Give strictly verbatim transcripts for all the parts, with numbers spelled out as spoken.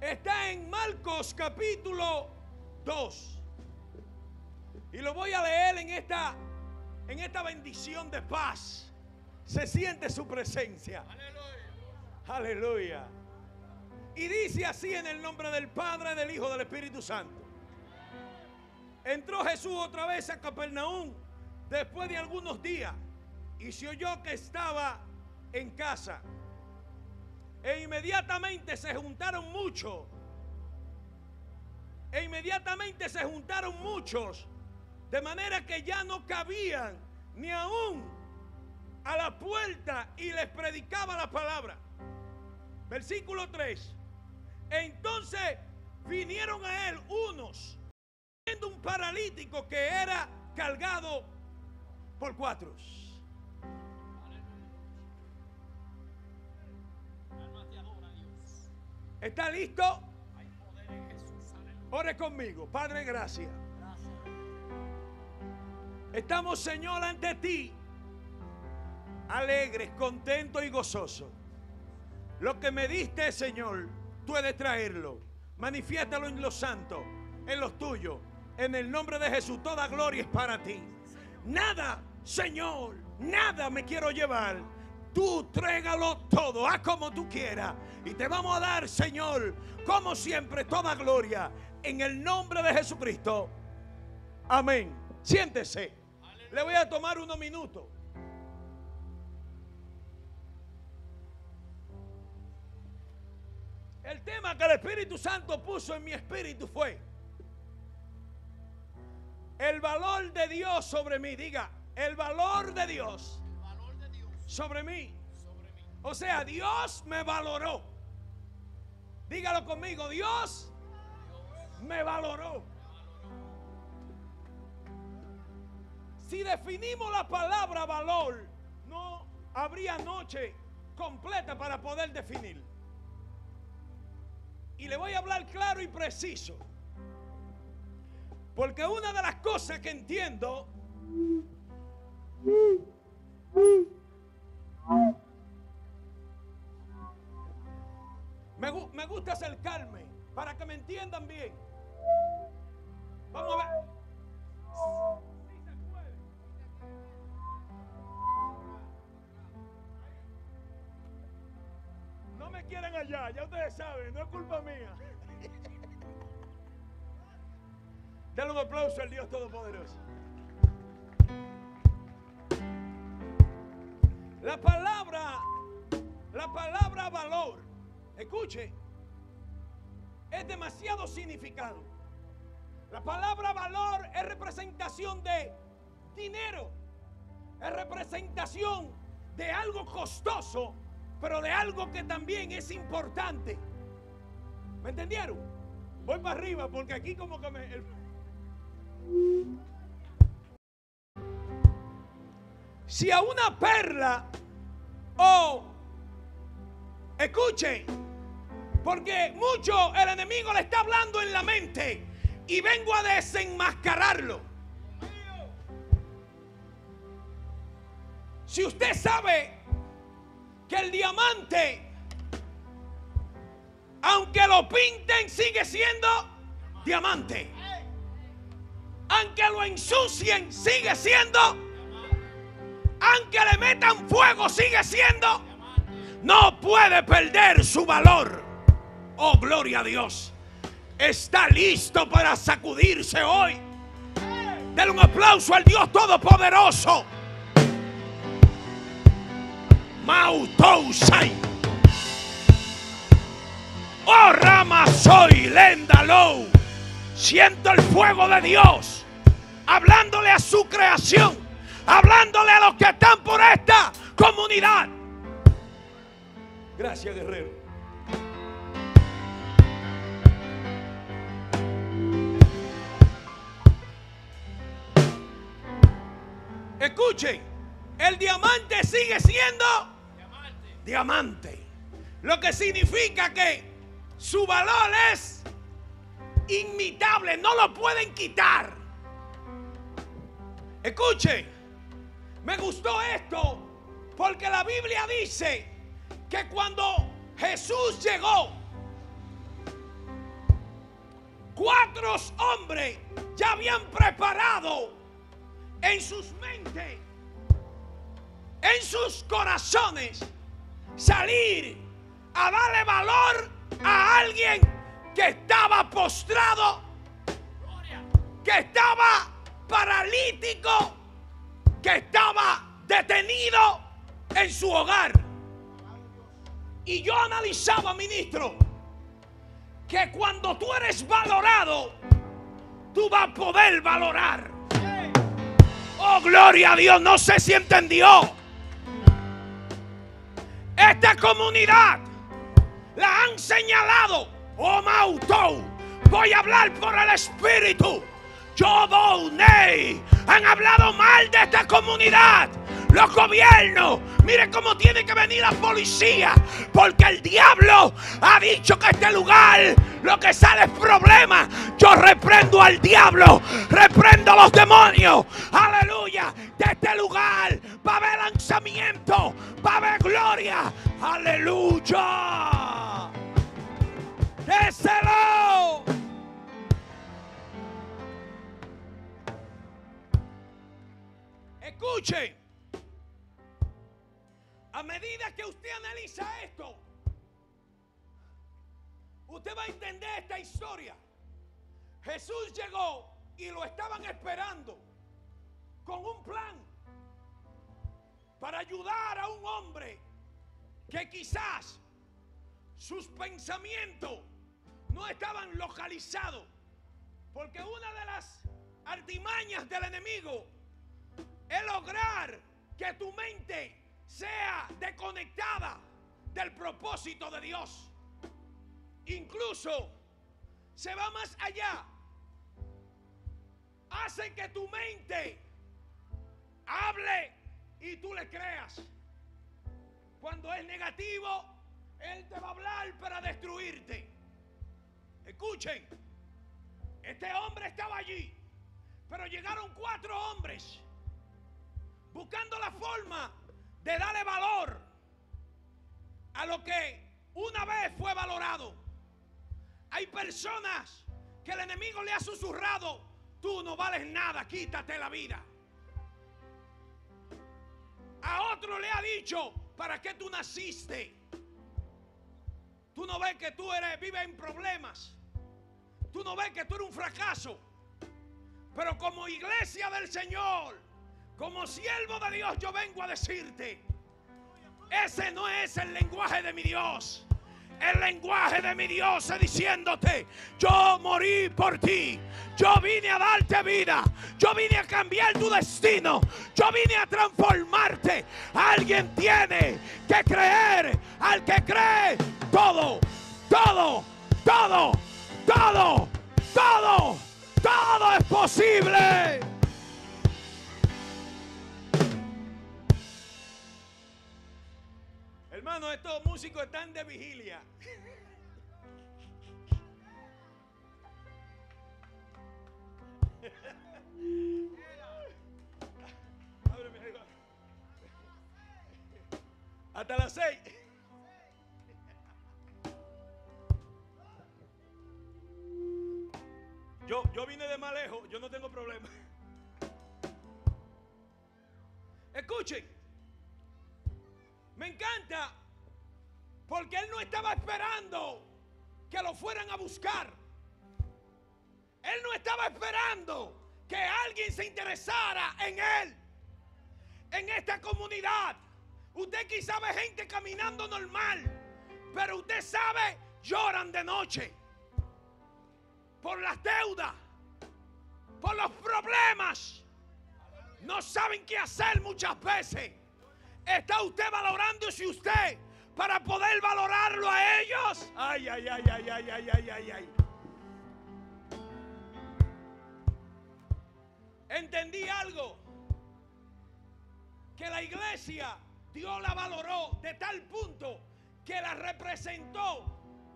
Está en Marcos capítulo dos. Y lo voy a leer en esta, en esta bendición de paz. Se siente su presencia. Aleluya. Aleluya. Y dice así en el nombre del Padre, del Hijo, del Espíritu Santo. Entró Jesús otra vez a Capernaum después de algunos días, y se oyó que estaba en casa. E inmediatamente se juntaron muchos. E inmediatamente se juntaron muchos, de manera que ya no cabían ni aún a la puerta, y les predicaba la palabra. Versículo tres. Entonces vinieron a él unos, viendo un paralítico que era cargado por cuatro. ¿Está listo? Ore conmigo. Padre, gracias. Estamos, Señor, ante ti, alegres, contentos y gozosos. Lo que me diste, Señor, tú eres traerlo. Manifiéstalo en los santos, en los tuyos. En el nombre de Jesús, toda gloria es para ti. Nada, Señor, nada me quiero llevar. Tú trégalo todo, haz como tú quieras. Y te vamos a dar, Señor, como siempre, toda gloria. En el nombre de Jesucristo. Amén. Siéntese. Aleluya. Le voy a tomar unos minutos. El tema que el Espíritu Santo puso en mi espíritu fue el valor de Dios sobre mí. Diga, el valor de Dios. Sobre mí. sobre mí. O sea, Dios me valoró. Dígalo conmigo, Dios, Dios. Me, valoró. me valoró. Si definimos la palabra valor, no habría noche completa para poder definir. Y le voy a hablar claro y preciso, porque una de las cosas que entiendo Me, me gusta acercarme para que me entiendan bien. Vamos a ver. Sí se puede. No me quieren allá, ya ustedes saben, no es culpa mía. Denle un aplauso al Dios Todopoderoso. La palabra, la palabra valor, escuche, es demasiado significado. La palabra valor es representación de dinero, es representación de algo costoso, pero de algo que también es importante. ¿Me entendieron? Voy para arriba porque aquí como que me... El... Si a una perla o, escuchen, porque mucho el enemigo le está hablando en la mente y vengo a desenmascararlo. Si usted sabe que el diamante, aunque lo pinten, sigue siendo diamante, aunque lo ensucien, sigue siendo diamante. Aunque le metan fuego, sigue siendo. No puede perder su valor. Oh, gloria a Dios. Está listo para sacudirse hoy. Denle un aplauso al Dios Todopoderoso. Mautousai. Oh, Rama soy Lenda Low. Siento el fuego de Dios hablándole a su creación, hablándole a los que están por esta comunidad. Gracias, guerrero. Escuchen, el diamante sigue siendo diamante. diamante. Lo que significa que su valor es inmitable, no lo pueden quitar. Escuchen. Me gustó esto porque la Biblia dice que cuando Jesús llegó otros hombres ya habían preparado en sus mentes, en sus corazones, salir a darle valor a alguien que estaba postrado, que estaba paralítico, que estaba detenido en su hogar. Y yo analizaba, ministro, que cuando tú eres valorado, tú vas a poder valorar. Oh, gloria a Dios, no sé si entendió. Esta comunidad la han señalado. Oh, Mautou, voy a hablar por el Espíritu. Yo doné. Han hablado mal de esta comunidad. Los gobiernos, miren cómo tiene que venir la policía, porque el diablo ha dicho que este lugar lo que sale es problema. Yo reprendo al diablo, reprendo a los demonios, aleluya. De este lugar va a haber lanzamiento, va a haber gloria, aleluya. Déselo. Escuchen. A medida que usted analiza esto, usted va a entender esta historia. Jesús llegó y lo estaban esperando con un plan para ayudar a un hombre que quizás sus pensamientos no estaban localizados, porque una de las artimañas del enemigo es lograr que tu mente sea desconectada del propósito de Dios. Incluso se va más allá. Hacen que tu mente hable y tú le creas. Cuando es negativo, él te va a hablar para destruirte. Escuchen, este hombre estaba allí, pero llegaron cuatro hombres buscando la forma de darle valor a lo que una vez fue valorado. Hay personas que el enemigo le ha susurrado: tú no vales nada, quítate la vida. A otro le ha dicho: ¿para qué tú naciste? Tú no ves que tú eres, vives en problemas. Tú no ves que tú eres un fracaso. Pero como iglesia del Señor, como siervo de Dios, yo vengo a decirte: ese no es el lenguaje de mi Dios. El lenguaje de mi Dios es diciéndote: yo morí por ti. Yo vine a darte vida. Yo vine a cambiar tu destino. Yo vine a transformarte. Alguien tiene que creer. Al que cree, todo, todo, todo, todo, todo, todo es posible. Hermano, estos músicos están de vigilia. Hasta las seis. Yo, yo vine de más lejos, yo no tengo problema. Escuchen. Me encanta, porque él no estaba esperando que lo fueran a buscar. Él no estaba esperando que alguien se interesara en él. En esta comunidad, usted quizá ve gente caminando normal, pero usted sabe, lloran de noche por las deudas, por los problemas. No saben qué hacer muchas veces. ¿Está usted valorándose usted para poder valorarlo a ellos? Ay, ay, ay, ay, ay, ay, ay, ay, ay. Entendí algo. Que la iglesia, Dios la valoró de tal punto que la representó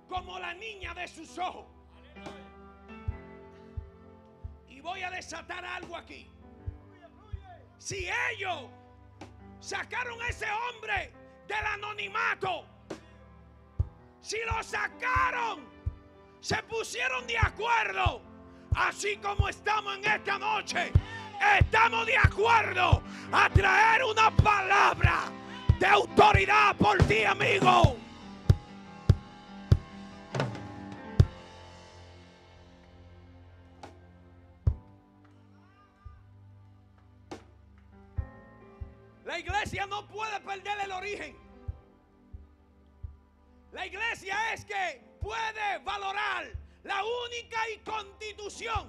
como la niña de sus ojos. Y voy a desatar algo aquí. Si ellos sacaron a ese hombre del anonimato, si lo sacaron, se pusieron de acuerdo, así como estamos en esta noche, estamos de acuerdo a traer una palabra de autoridad por ti, amigo. La iglesia no puede perder el origen. La iglesia es que puede valorar la única y constitución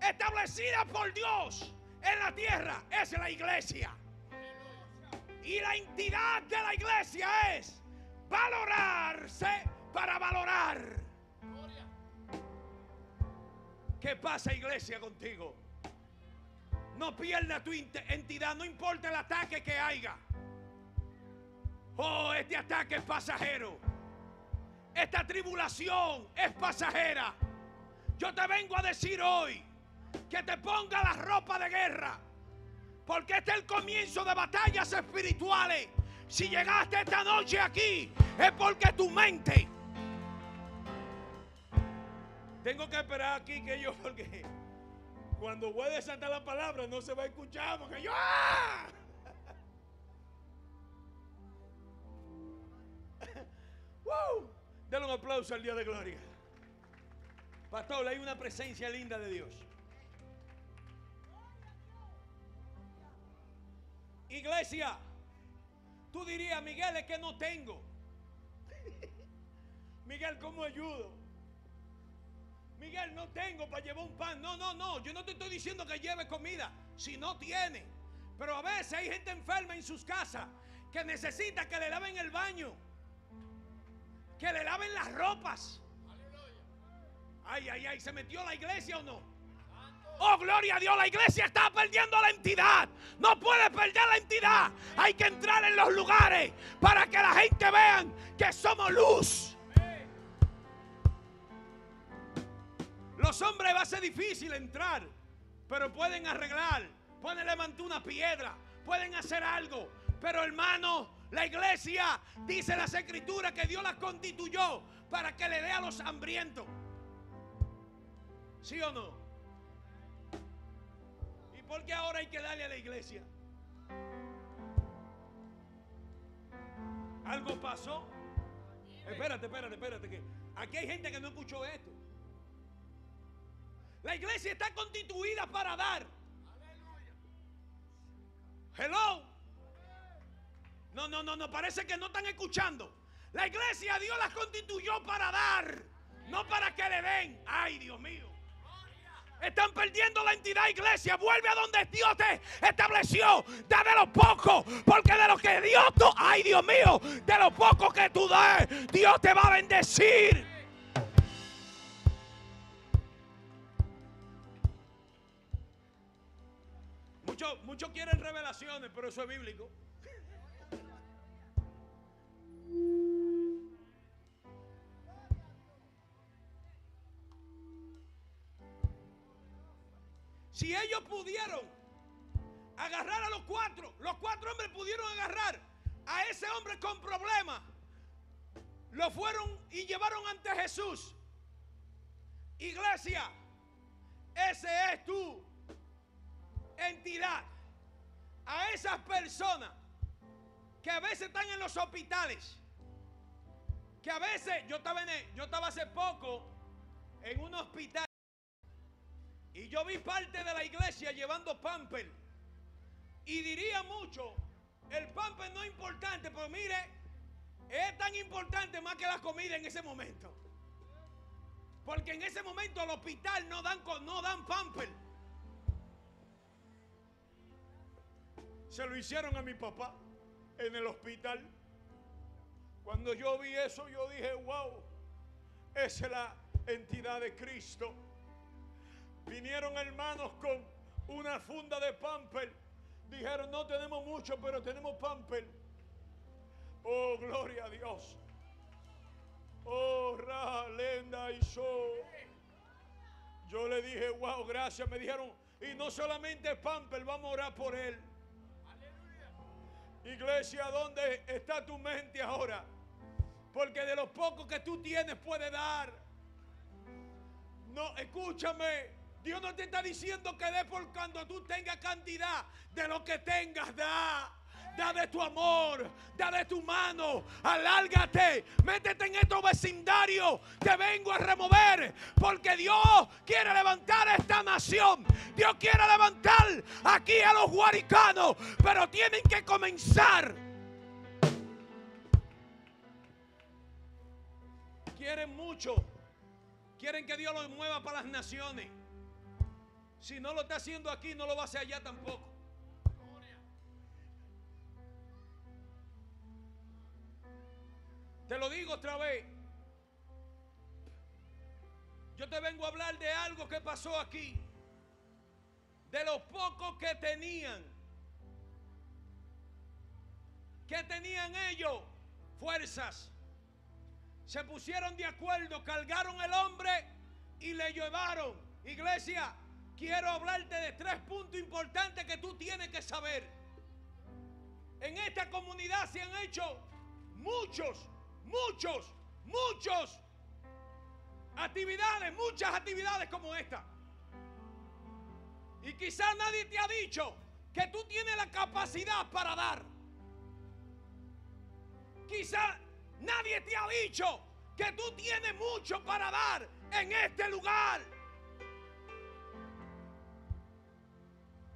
establecida por Dios en la tierra, es la iglesia. Y la entidad de la iglesia es valorarse para valorar. ¿Qué pasa, iglesia, contigo? No pierda tu entidad, no importa el ataque que haya. Oh, este ataque es pasajero. Esta tribulación es pasajera. Yo te vengo a decir hoy que te ponga la ropa de guerra, porque este es el comienzo de batallas espirituales. Si llegaste esta noche aquí, es porque tu mente... Tengo que esperar aquí que yo, porque cuando voy a desatar la palabra no se va a escuchar, porque yo... ¡ah! ¡Wow! Dale un aplauso al Dios de gloria. Pastor, hay una presencia linda de Dios. Iglesia, tú dirías, Miguel, es que no tengo. Miguel, ¿cómo ayudo? Miguel, no tengo para llevar un pan. No, no, no, yo no te estoy diciendo que lleve comida si no tiene. Pero a veces hay gente enferma en sus casas que necesita que le laven el baño, que le laven las ropas. Ay, ay, ay, ¿se metió la iglesia o no? Oh, gloria a Dios, la iglesia está perdiendo la entidad. No puede perder la entidad. Hay que entrar en los lugares para que la gente vea que somos luz. Los hombres va a ser difícil entrar, pero pueden arreglar, pueden levantar una piedra, pueden hacer algo. Pero, hermano, la iglesia, dice las escrituras, que Dios la constituyó para que le dé a los hambrientos. ¿Sí o no? ¿Y por qué ahora hay que darle a la iglesia? ¿Algo pasó? Espérate, espérate, espérate. Que aquí hay gente que no escuchó esto. La iglesia está constituida para dar. Hello. No, no, no, no, parece que no están escuchando. La iglesia Dios la constituyó para dar, no para que le den. Ay, Dios mío. Están perdiendo la entidad, iglesia. Vuelve a donde Dios te estableció. Da de lo poco, porque de lo que Dios tú... Ay, Dios mío, de lo poco que tú das, Dios te va a bendecir. Muchos, muchos quieren revelaciones, pero eso es bíblico. Si ellos pudieron agarrar a los cuatro, los cuatro hombres pudieron agarrar a ese hombre con problemas, lo fueron y llevaron ante Jesús. Iglesia, esa es tu entidad. A esas personas que a veces están en los hospitales, que a veces... yo estaba, en el, yo estaba hace poco en un hospital y yo vi parte de la iglesia llevando pamper, y diría mucho, el pamper no es importante, pero mire, es tan importante más que la comida en ese momento, porque en ese momento al hospital no dan, no dan pamper. Se lo hicieron a mi papá en el hospital. Cuando yo vi eso, yo dije, wow, esa es la entidad de Cristo. Vinieron hermanos con una funda de pamper. Dijeron, no tenemos mucho, pero tenemos pamper. Oh, gloria a Dios. Oh, Ra, Lenda y So. Yo le dije, wow, gracias. Me dijeron, y no solamente pamper, vamos a orar por él. Iglesia, ¿dónde está tu mente ahora? Porque de lo poco que tú tienes puede dar. No, No, escúchame. Dios no te está diciendo que dé por cuando tú tengas cantidad. De lo que tengas, da. Da de tu amor, da de tu mano, alárgate, métete en estos vecindarios, te vengo a remover, porque Dios quiere levantar a esta nación, Dios quiere levantar aquí a los guaricanos, pero tienen que comenzar. Quieren mucho, quieren que Dios los mueva para las naciones. Si no lo está haciendo aquí, no lo va a hacer allá tampoco. Te lo digo otra vez. Yo te vengo a hablar de algo que pasó aquí. De los pocos que tenían. ¿Qué tenían ellos? Fuerzas. Se pusieron de acuerdo, cargaron el hombre y le llevaron. Iglesia, quiero hablarte de tres puntos importantes que tú tienes que saber. En esta comunidad se han hecho muchos. Muchos, muchos actividades, muchas actividades como esta. Y quizás nadie te ha dicho que tú tienes la capacidad para dar. Quizás nadie te ha dicho que tú tienes mucho para dar en este lugar.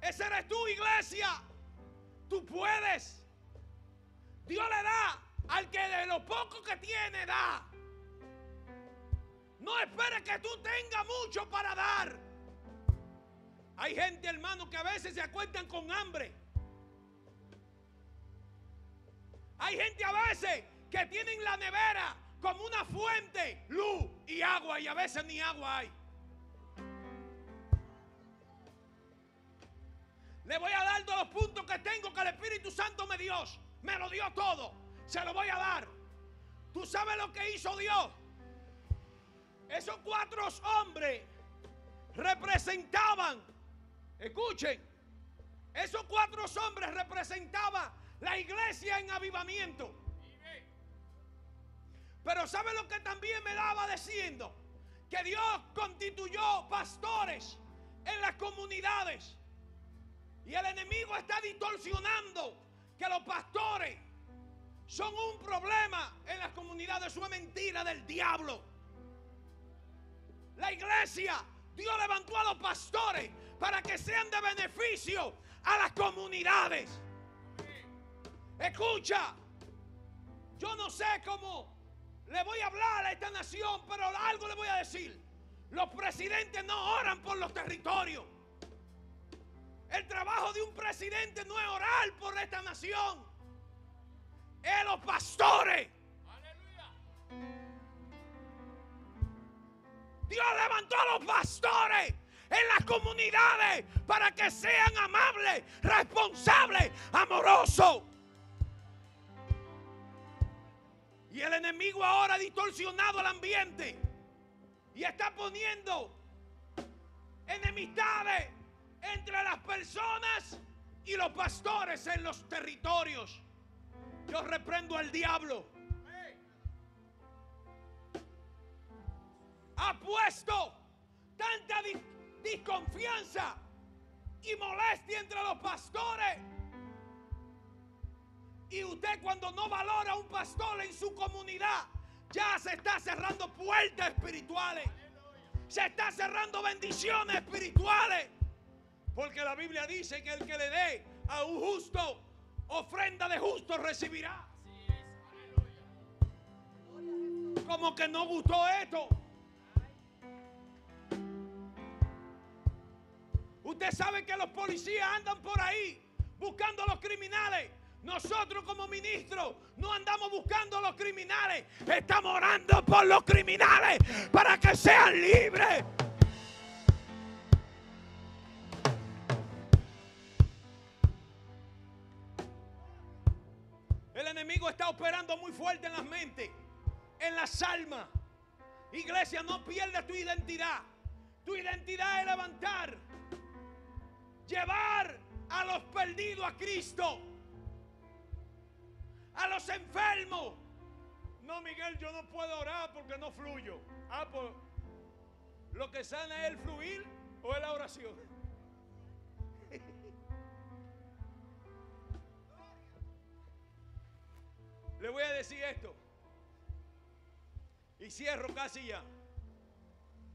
Esa eres tú, iglesia. Tú puedes. Dios le da al que de lo poco que tiene da. No esperes que tú tengas mucho para dar. Hay gente, hermano, que a veces se acuestan con hambre. Hay gente a veces que tienen la nevera como una fuente, luz y agua, y a veces ni agua hay. Le voy a dar todos los puntos que tengo que el Espíritu Santo me dio. Me lo dio todo. Se lo voy a dar. Tú sabes lo que hizo Dios. Esos cuatro hombres representaban, escuchen, esos cuatro hombres representaban la iglesia en avivamiento. Pero ¿sabes lo que también me daba diciendo? Que Dios constituyó pastores en las comunidades. Y el enemigo está distorsionando que los pastores son un problema en las comunidades. Eso es mentira del diablo. La iglesia, Dios levantó a los pastores para que sean de beneficio a las comunidades. Escucha, yo no sé cómo le voy a hablar a esta nación, pero algo le voy a decir. Los presidentes no oran por los territorios. El trabajo de un presidente no es orar por esta nación. Es los pastores. Aleluya. Dios levantó a los pastores en las comunidades para que sean amables, responsables, amorosos. Y el enemigo ahora ha distorsionado el ambiente y está poniendo enemistades entre las personas y los pastores en los territorios. Yo reprendo al diablo. Ha puesto tanta dis desconfianza y molestia entre los pastores. Y usted, cuando no valora a un pastor en su comunidad, ya se está cerrando puertas espirituales. Se está cerrando bendiciones espirituales. Porque la Biblia dice que el que le dé a un justo, ofrenda de justo recibirá. Como que no gustó esto. Usted sabe que los policías andan por ahí buscando a los criminales. Nosotros como ministros no andamos buscando a los criminales. Estamos orando por los criminales para que sean libres. Está operando muy fuerte en las mentes, en las almas. Iglesia, no pierdas tu identidad. Tu identidad es levantar, llevar a los perdidos a Cristo, a los enfermos. No, Miguel, yo no puedo orar porque no fluyo. Ah, pues Lo que sana es el fluir o es la oración. Le voy a decir esto y cierro casi ya.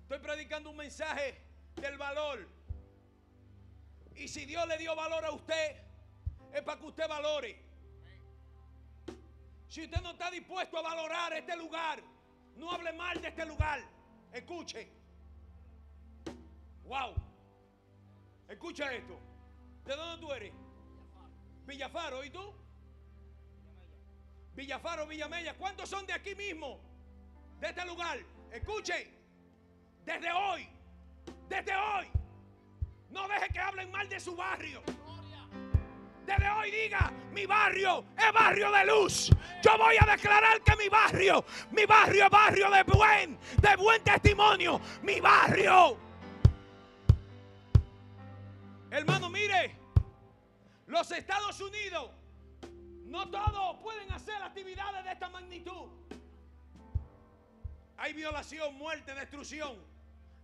Estoy predicando un mensaje del valor. Y si Dios le dio valor a usted, es para que usted valore. Si usted no está dispuesto a valorar este lugar, no hable mal de este lugar. Escuche. Wow. Escucha esto. ¿De dónde tú eres? Villa Faro. ¿Y tú? Villa Faro, Villamella. ¿Cuántos son de aquí mismo? De este lugar. Escuche. Desde hoy. Desde hoy. No deje que hablen mal de su barrio. Desde hoy diga, mi barrio es barrio de luz. Yo voy a declarar que mi barrio, mi barrio es barrio de buen, de buen testimonio. Mi barrio. Hermano, mire, los Estados Unidos, no todos pueden hacer actividades de esta magnitud. Hay violación, muerte, destrucción.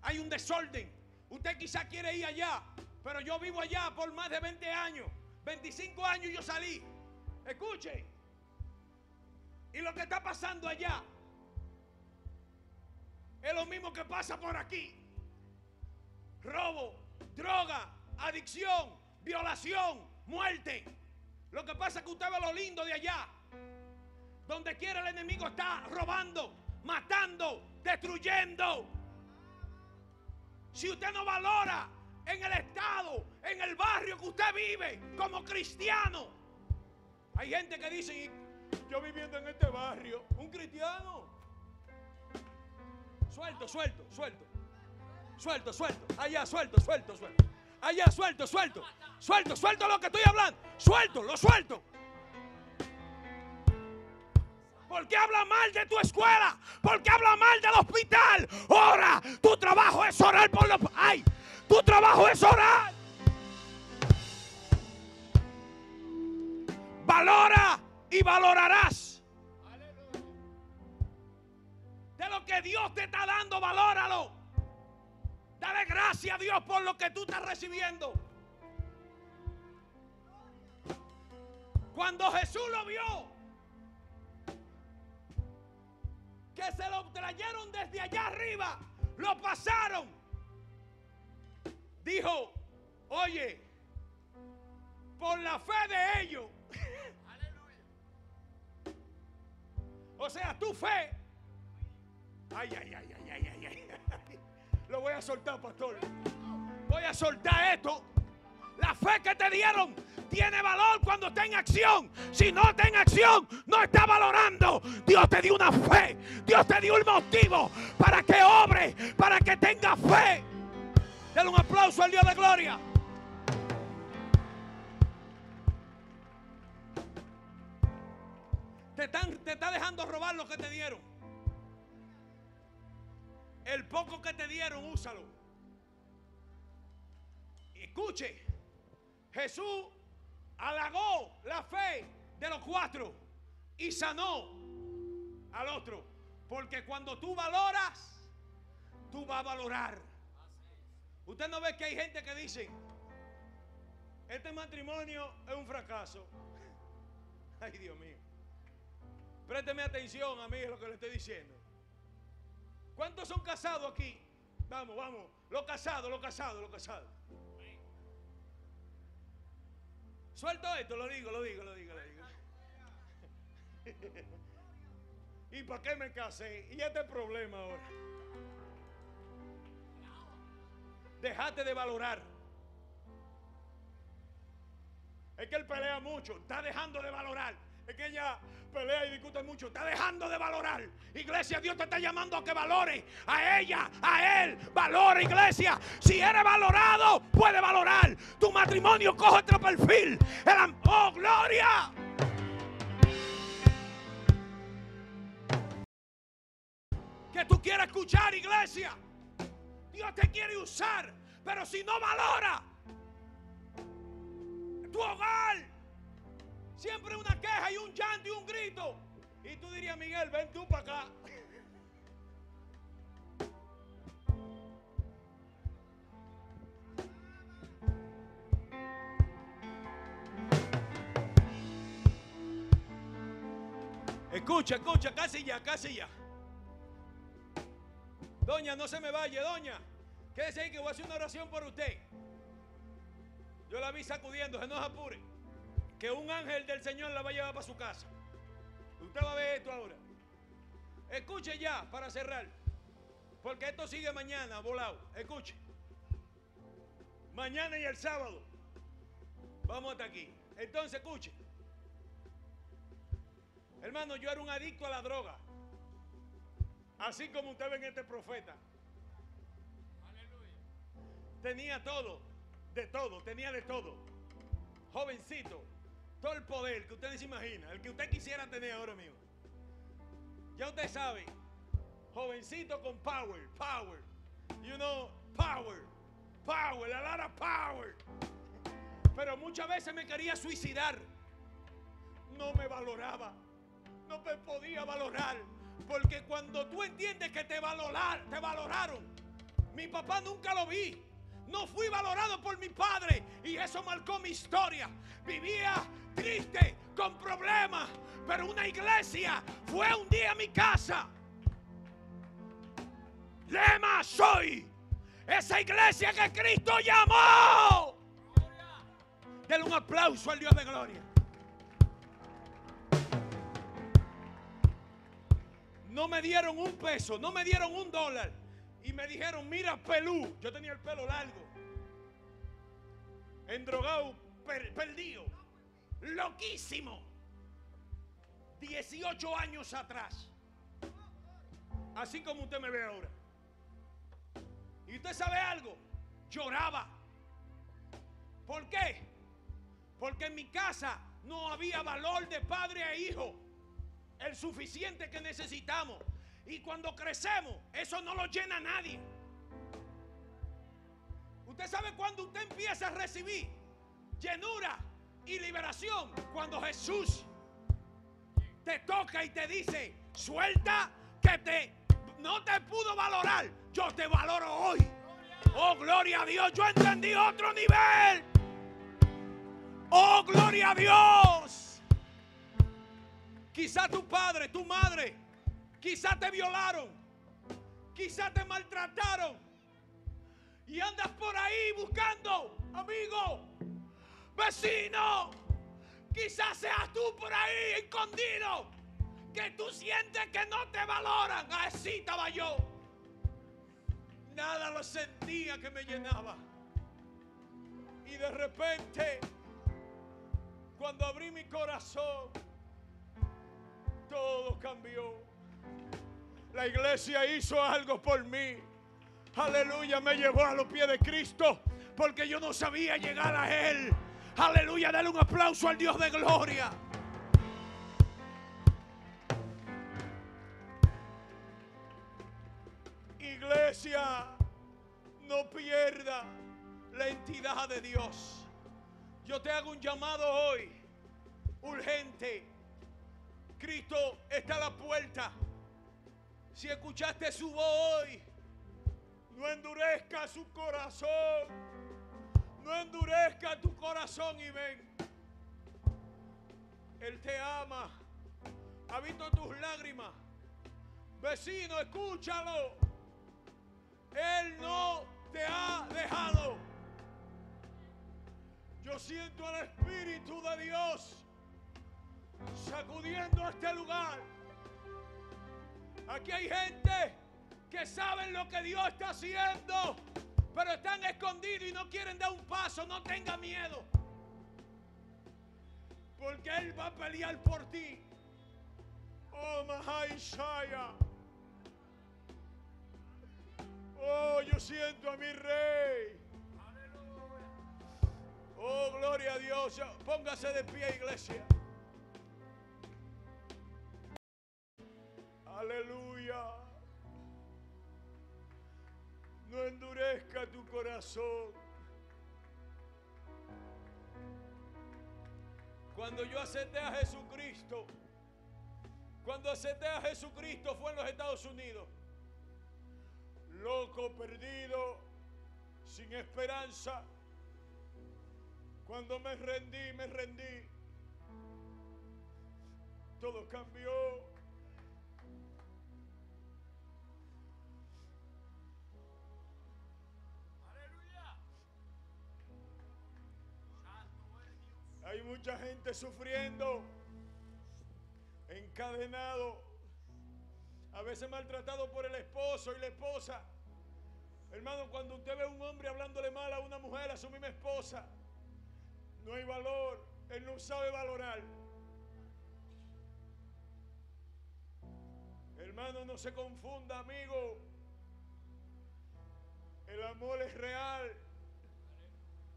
Hay un desorden. Usted quizá quiere ir allá, pero yo vivo allá por más de veinte años. veinticinco años yo salí. Escuche. Y lo que está pasando allá es lo mismo que pasa por aquí. Robo, droga, adicción, violación, muerte. Lo que pasa es que usted ve lo lindo de allá. Donde quiera el enemigo está robando, matando, destruyendo. Si usted no valora en el estado, en el barrio que usted vive como cristiano. Hay gente que dice, yo viviendo en este barrio, un cristiano. Suelto, suelto, suelto. Suelto, suelto. Allá, suelto, suelto, suelto. Allá, suelto, suelto. Suelto, suelto lo que estoy hablando. Suelto, lo suelto. ¿Por qué habla mal de tu escuela? ¿Por qué habla mal del hospital? Ora, tu trabajo es orar por los... ¡Ay! Tu trabajo es orar. Valora y valorarás. Aleluya. De lo que Dios te está dando, valóralo. Dale gracias a Dios por lo que tú estás recibiendo. Cuando Jesús lo vio, que se lo trajeron desde allá arriba, lo pasaron. Dijo, oye, por la fe de ellos. Aleluya. O sea, tu fe. Ay, ay, ay, ay, ay, ay, ay. Lo voy a soltar, pastor. Voy a soltar esto. La fe que te dieron tiene valor cuando está en acción. Si no está en acción, no está valorando. Dios te dio una fe. Dios te dio un motivo para que obre, para que tenga fe. Dale un aplauso al Dios de gloria. Te, están, te está dejando robar lo que te dieron. El poco que te dieron, úsalo. Escuche, Jesús halagó la fe de los cuatro y sanó al otro. Porque cuando tú valoras, tú vas a valorar. Usted no ve que hay gente que dice, este matrimonio es un fracaso. Ay, Dios mío. Présteme atención a mí, es lo que le estoy diciendo. ¿Cuántos son casados aquí? Vamos, vamos. Los casados, los casados, los casados. Suelto esto, lo digo, lo digo, lo digo, lo digo. ¿Y para qué me casé? Y este problema ahora. Dejate de valorar. Es que él pelea mucho, está dejando de valorar. Es que ella pelea y discute mucho, está dejando de valorar. Iglesia, Dios te está llamando a que valore a ella, a él. Valora, iglesia. Si eres valorado, puedes valorar. Tu matrimonio coge otro perfil. El, ¡oh, gloria! Que tú quieras escuchar, iglesia. Dios te quiere usar, pero si no valora tu hogar, siempre una queja y un llanto y un grito. Y tú dirías, Miguel, ven tú para acá. Escucha, escucha, casi ya, casi ya. Doña, no se me vaya, doña. Quédese ahí que voy a hacer una oración por usted. Yo la vi sacudiendo, no se apure. Que un ángel del Señor la va a llevar para su casa. Usted va a ver esto ahora. Escuche ya, para cerrar. Porque esto sigue mañana, volado. Escuche. Mañana y el sábado. Vamos hasta aquí. Entonces, escuche. Hermano, yo era un adicto a la droga. Así como usted ve en este profeta. Aleluya. Tenía todo, de todo, tenía de todo. Jovencito, todo el poder que usted se imagina, el que usted quisiera tener ahora mismo. Ya usted sabe, jovencito con power, power. You know, power, power, a lot of power. Pero muchas veces me quería suicidar. No me valoraba. No me podía valorar. Porque cuando tú entiendes que te valorar, te valoraron. Mi papá nunca lo vi. No fui valorado por mi padre. Y eso marcó mi historia. Vivía triste, con problemas. Pero una iglesia fue un día a mi casa. Lema soy. Esa iglesia que Cristo llamó. Denle un aplauso al Dios de gloria. No me dieron un peso, no me dieron un dólar. Y me dijeron, mira, pelú. Yo tenía el pelo largo. Endrogado, per, perdido. Loquísimo. dieciocho años atrás. Así como usted me ve ahora. Y usted sabe algo. Lloraba. ¿Por qué? Porque en mi casa no había valor de padre a hijo. El suficiente que necesitamos. Y cuando crecemos, eso no lo llena a nadie. Usted sabe cuando usted empieza a recibir llenura y liberación. Cuando Jesús te toca y te dice, suelta que te no te pudo valorar. Yo te valoro hoy. Oh, gloria a Dios. Yo entendí otro nivel. Oh, gloria a Dios. Quizá tu padre, tu madre, quizá te violaron, quizá te maltrataron y andas por ahí buscando, amigo, vecino, quizás seas tú por ahí escondido, que tú sientes que no te valoran. Así estaba yo, nada lo sentía que me llenaba y de repente cuando abrí mi corazón, todo cambió. La iglesia hizo algo por mí. Aleluya, me llevó a los pies de Cristo porque yo no sabía llegar a Él. Aleluya, dale un aplauso al Dios de gloria. Iglesia, no pierda la entidad de Dios. Yo te hago un llamado hoy, urgente. Cristo está a la puerta. Si escuchaste su voz hoy, no endurezca su corazón. No endurezca tu corazón y ven. Él te ama. Ha visto tus lágrimas. Vecino, escúchalo. Él no te ha dejado. Yo siento al Espíritu de Dios sacudiendo este lugar. Aquí hay gente que saben lo que Dios está haciendo, pero están escondidos y no quieren dar un paso. No tenga miedo, porque Él va a pelear por ti. Oh, Mahaishaya. Oh, yo siento a mi Rey. Oh, gloria a Dios. Póngase de pie, iglesia. Aleluya. No endurezca tu corazón. Cuando yo acepté a Jesucristo, cuando acepté a Jesucristo fue en los Estados Unidos. Loco, perdido, sin esperanza. Cuando me rendí, me rendí. Todo cambió. mucha gente sufriendo, encadenado, a veces maltratado por el esposo y la esposa. Hermano, cuando usted ve a un hombre hablándole mal a una mujer, a su misma esposa, no hay valor, él no sabe valorar. Hermano, no se confunda, amigo. El amor es real.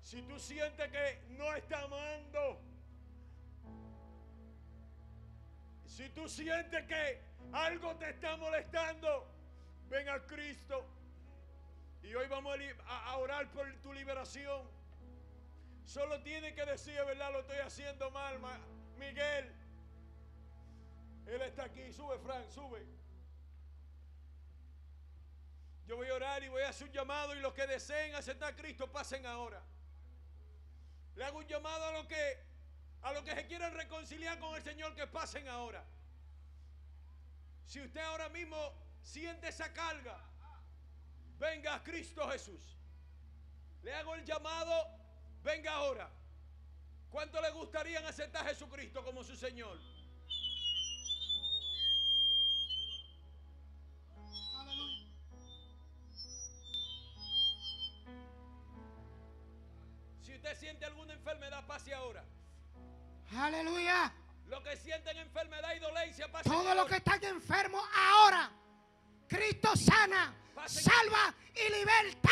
Si tú sientes que no está amando, si tú sientes que algo te está molestando, ven a Cristo. Y hoy vamos a orar por tu liberación. Solo tienes que decir, ¿verdad? Lo estoy haciendo mal, Miguel. Él está aquí. Sube, Frank, sube. Yo voy a orar y voy a hacer un llamado, y los que deseen aceptar a Cristo pasen ahora. Le hago un llamado a los que, a los que se quieran reconciliar con el Señor, que pasen ahora. Si usted ahora mismo siente esa carga, venga a Cristo Jesús. Le hago el llamado, venga ahora. ¿Cuánto le gustaría aceptar a Jesucristo como su Señor? Aleluya. Si usted siente alguna enfermedad, pase ahora. Aleluya. Los que sienten enfermedad y dolencia, pase ahora. Todos los que están enfermos, ahora. Cristo sana, salva y liberta.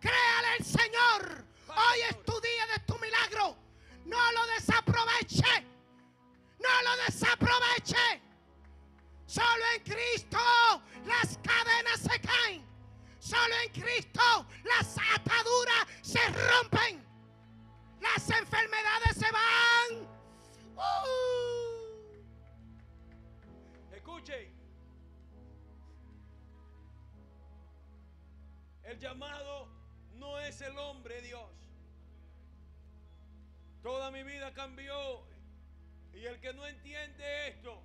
Créale al Señor. Hoy es tu día de tu milagro. No lo desaproveche. No lo desaproveche. Solo en Cristo las cadenas se caen. Solo en Cristo las ataduras se rompen. Las enfermedades se van. Uh. Escuche. El llamado no es el hombre, Dios. Toda mi vida cambió, y el que no entiende esto,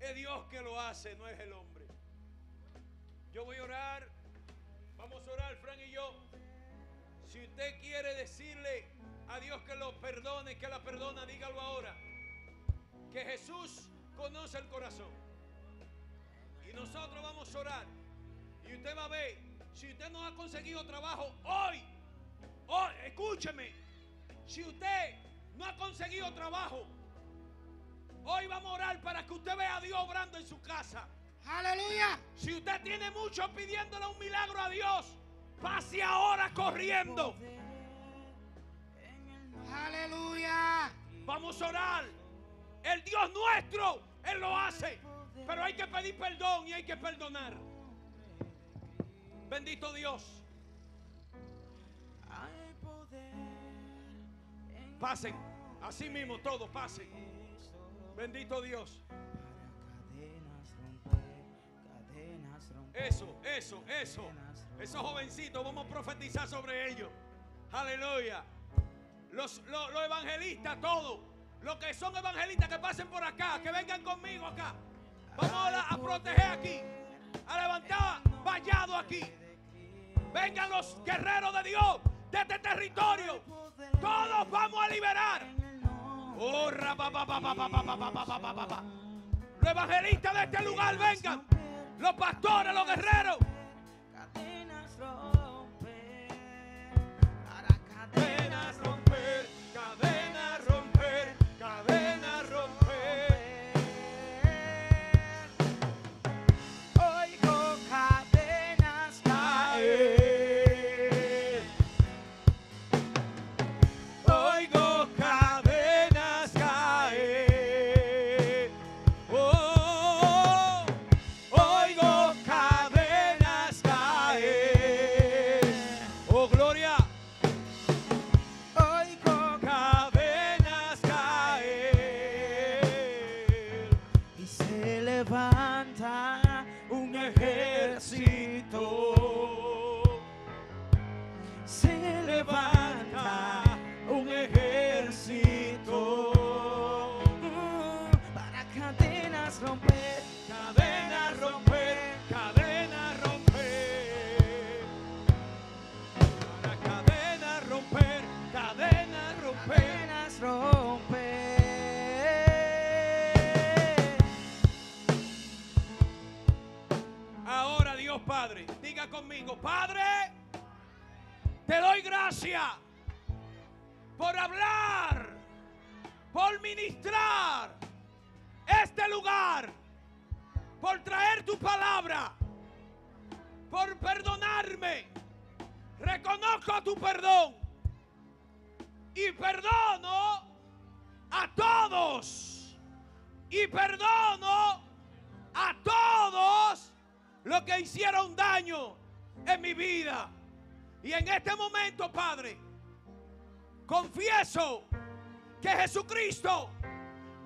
es Dios que lo hace, no es el hombre. Yo voy a orar, vamos a orar, Fran y yo. Si usted quiere decirle a Dios que lo perdone, que la perdona, dígalo ahora. Que Jesús conoce el corazón. Y nosotros vamos a orar. Y usted va a ver, si usted no ha conseguido trabajo hoy, hoy, escúcheme, si usted no ha conseguido trabajo, hoy vamos a orar para que usted vea a Dios obrando en su casa. Aleluya. Si usted tiene mucho pidiéndole un milagro a Dios, pase ahora corriendo. Aleluya. Vamos a orar. El Dios nuestro, Él lo hace, pero hay que pedir perdón y hay que perdonar. Bendito Dios. Pasen. Así mismo todos pasen. Bendito Dios. Eso, eso, eso. Esos jovencitos, vamos a profetizar sobre ellos. Aleluya. Los, los, los evangelistas, todos. Los que son evangelistas, que pasen por acá. Que vengan conmigo acá. Vamos a, a proteger aquí. A levantar vallado aquí. Vengan los guerreros de Dios de este territorio. Todos vamos a liberar. Oh, rapa, pa, pa, pa, pa, pa, pa, pa, pa, pa. Los evangelistas de este lugar, vengan. Los pastores, los guerreros. Cadenas romper, para cadenas romper, cadenas romper, cadenas romper. Dios Padre. Diga conmigo: Padre, te doy gracias por hablar, por ministrar este lugar, por traer tu palabra, por perdonarme. Reconozco tu perdón y perdono a todos y perdono a todos los que hicieron daño en mi vida. Y en este momento, Padre, confieso que Jesucristo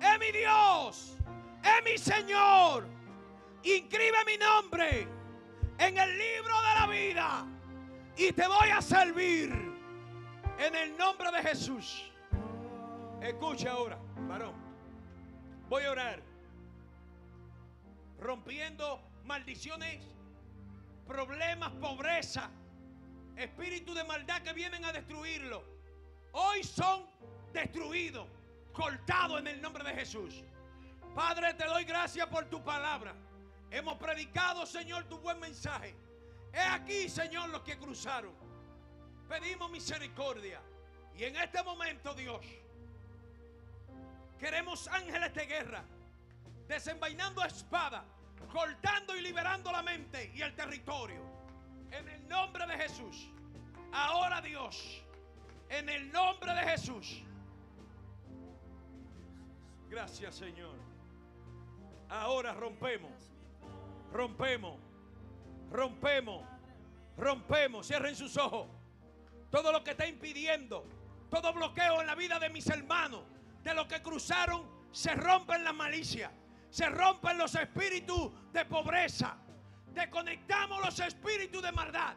es mi Dios, es mi Señor. Inscribe mi nombre en el libro de la vida y te voy a servir en el nombre de Jesús. Escucha ahora, varón. Voy a orar rompiendo maldiciones, problemas, pobreza, espíritus de maldad que vienen a destruirlo. Hoy son destruidos, cortados en el nombre de Jesús. Padre, te doy gracias por tu palabra. Hemos predicado, Señor, tu buen mensaje. He aquí, Señor, los que cruzaron. Pedimos misericordia. Y en este momento, Dios, queremos ángeles de guerra desenvainando espada, cortando y liberando la mente y el territorio en el nombre de Jesús. Ahora, Dios, en el nombre de Jesús. Gracias, Señor. Ahora rompemos, rompemos, rompemos, rompemos. Cierren sus ojos. Todo lo que está impidiendo, todo bloqueo en la vida de mis hermanos, de los que cruzaron, se rompen las malicias, se rompen los espíritus de pobreza. Desconectamos los espíritus de maldad.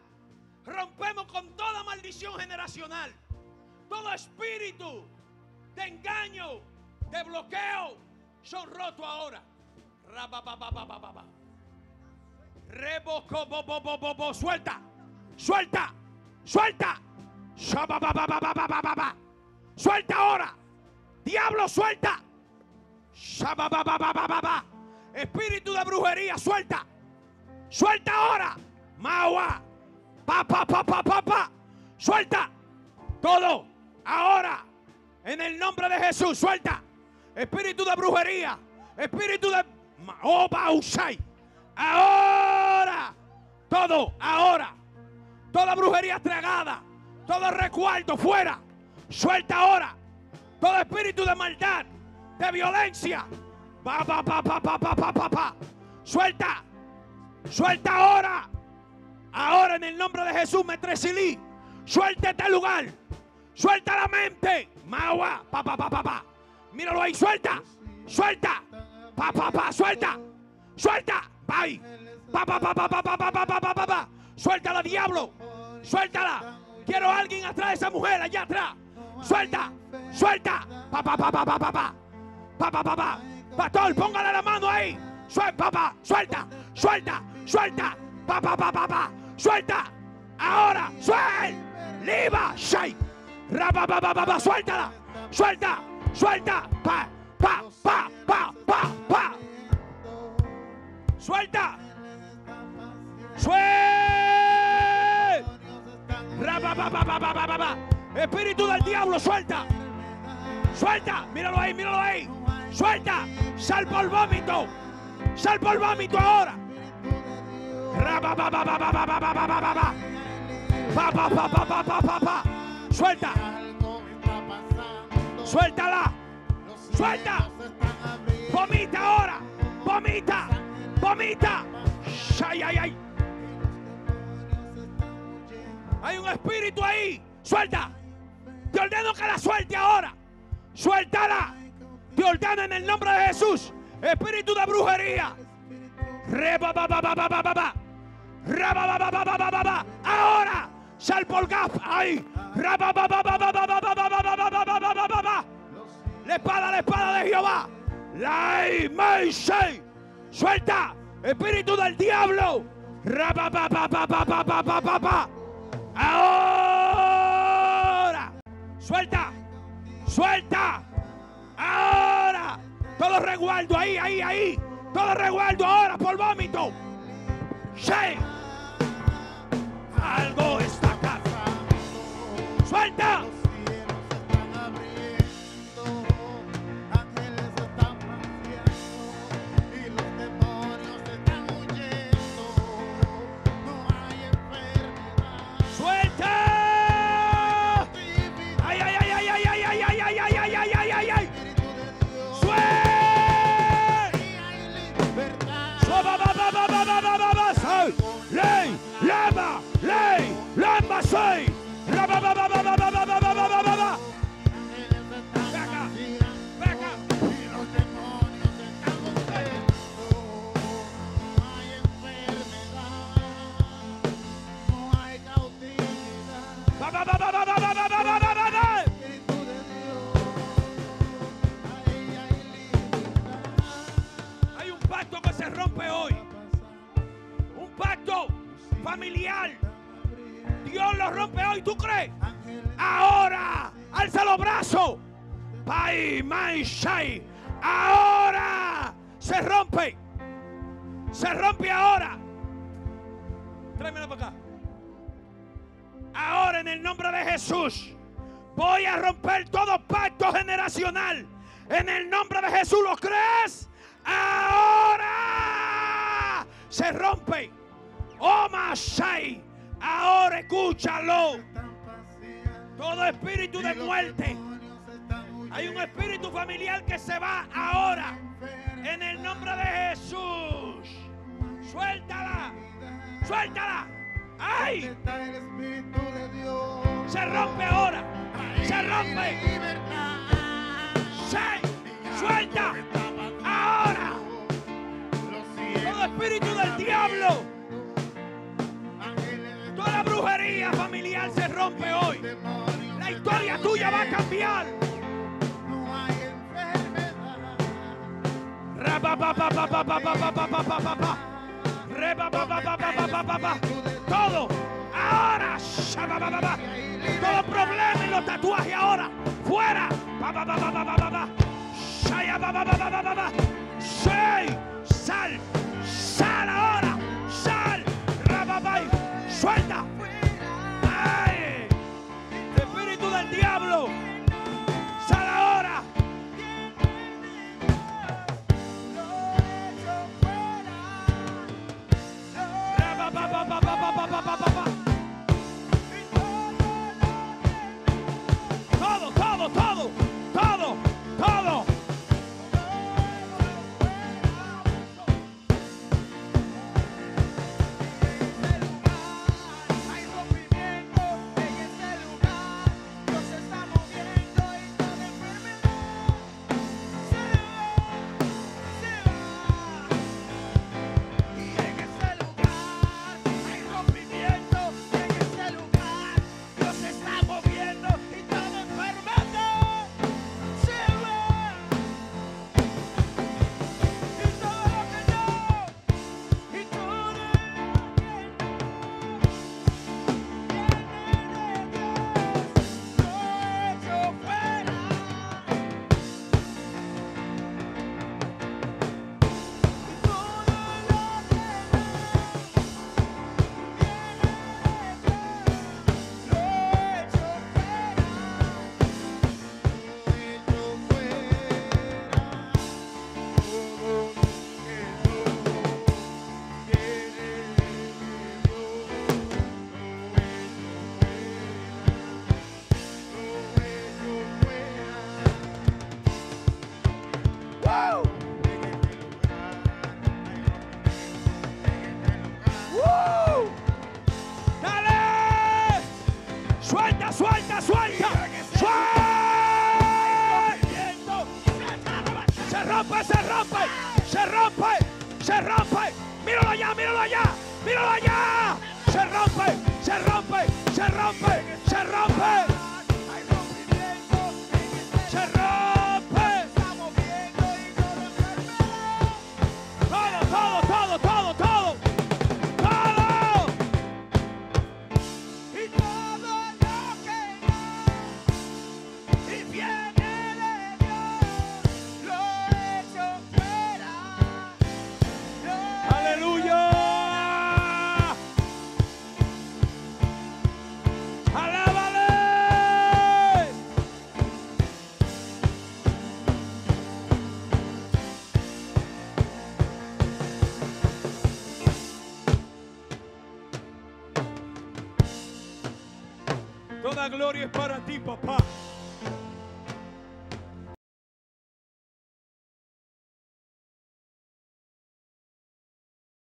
Rompemos con toda maldición generacional, todo espíritu de engaño, de bloqueo, son rotos ahora. Reboco, bo, bo, bo, bo, bo. Suelta, suelta, suelta. Suelta ahora. Diablo, suelta. Espíritu de brujería, suelta. Suelta ahora. Mawa. Pa, pa, pa, pa, pa, pa. Suelta. Todo. Ahora. En el nombre de Jesús, suelta. Espíritu de brujería. Espíritu de... Oh, Bausai. Ahora. Todo. Ahora. Toda brujería tragada. Todo recuerdo fuera. Suelta ahora. Todo espíritu de maldad, de violencia. Pa, pa, pa, pa, pa, pa, pa, pa. Suelta. Suelta ahora. Ahora en el nombre de Jesús, Metresilí. Suelta este lugar. Suelta la mente. Magua. Pa, pa, pa, pa, pa. Míralo ahí. Suelta. Suelta. Pa, pa, pa. Suelta. Suelta. Bye. Pa, pa, pa, pa, pa, pa, pa, pa, pa, pa, pa. Suéltala, diablo. Suéltala. Quiero a alguien atrás de esa mujer, allá atrás. Suelta. Suelta. Pa, pa, pa, pa, pa, pa, pa. Pa, pa, pa, pa. Pastor, póngale la mano ahí. Suelta, papá. Suelta. Suelta. Suelta. Pa, pa, pa, pa, pa. Suelta. Ahora. Suelta. Liba. Shai. Ra, pa, pa, pa, pa, pa. Suéltala. Suelta. Suelta. Pa, pa, pa, pa, pa, pa. Suelta. Suelta. Ra, pa, pa, pa, pa, pa, pa, pa. Espíritu del diablo, suelta. Suelta. Míralo ahí, míralo ahí. Suelta. Sal por vómito. Sal por vómito ahora. Suelta. Suéltala. Suelta. Vomita ahora. Vomita. Vomita. Ay, ay, ay. Hay un espíritu ahí. Suelta. Te ordeno que la suelte ahora. Suéltala. Te ordeno en el nombre de Jesús. Espíritu de brujería. Ahora. Sal por gaf. Ahí. La espada, la espada de Jehová. Suelta. Espíritu del diablo. Ahora. Suelta. Suelta. Ahora. Todo resguardo ahí, ahí, ahí. Todo resguardo ahora por vómito. ¡Sí! Algo está pasando. ¡Suelta! Ahora se rompe, se rompe ahora. Tráemelo para acá. Ahora, en el nombre de Jesús, voy a romper todo pacto generacional. En el nombre de Jesús, ¿lo crees? Ahora se rompe. Oh, Masai, ahora escúchalo. Todo espíritu de muerte. Hay un espíritu familiar que se va ahora, en el nombre de Jesús. Suéltala, suéltala. ¡Ay! Se rompe ahora, se rompe. ¡Sí! Suelta ahora. Todo espíritu del diablo, toda la brujería familiar se rompe hoy. La historia tuya va a cambiar. Todo ahora, todo problema y los tatuajes ahora fuera. Sal, sal ahora, sal, suelta. Ay, espíritu del diablo, sal ahora. Todo, todo, todo, todo, todo. Aleluya. toda gloria es para ti, papá.